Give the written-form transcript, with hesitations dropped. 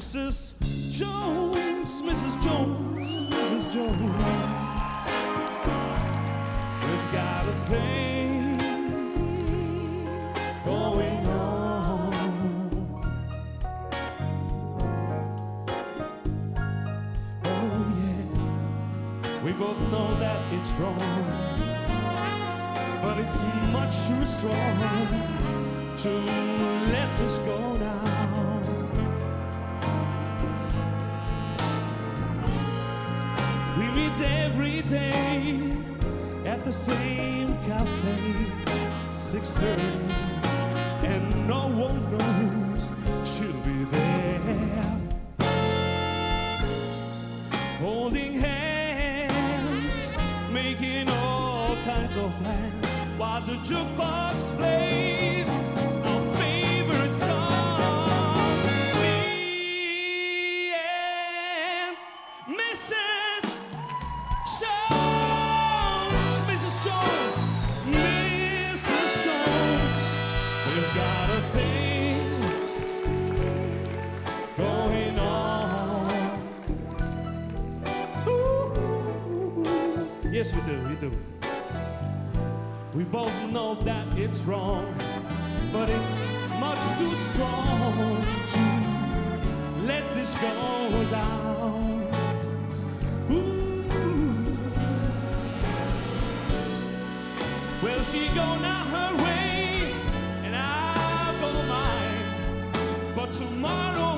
Mrs. Jones, Mrs. Jones, Mrs. Jones, we've got a thing going on. Oh yeah, we both know that it's wrong, but it's much too strong to let this go now. We meet every day at the same cafe, 6:30, and no one knows she'll be there. Holding hands, making all kinds of plans, while the jukebox plays our favorite songs. We and Mrs. Jones, Mrs. Jones, Mrs. Jones, we've got a thing going on. Ooh. Yes, we do, we do. We both know that it's wrong, but it's much too strong to let this go down. Ooh. Well, she gone out her way, and I'll go mine, but tomorrow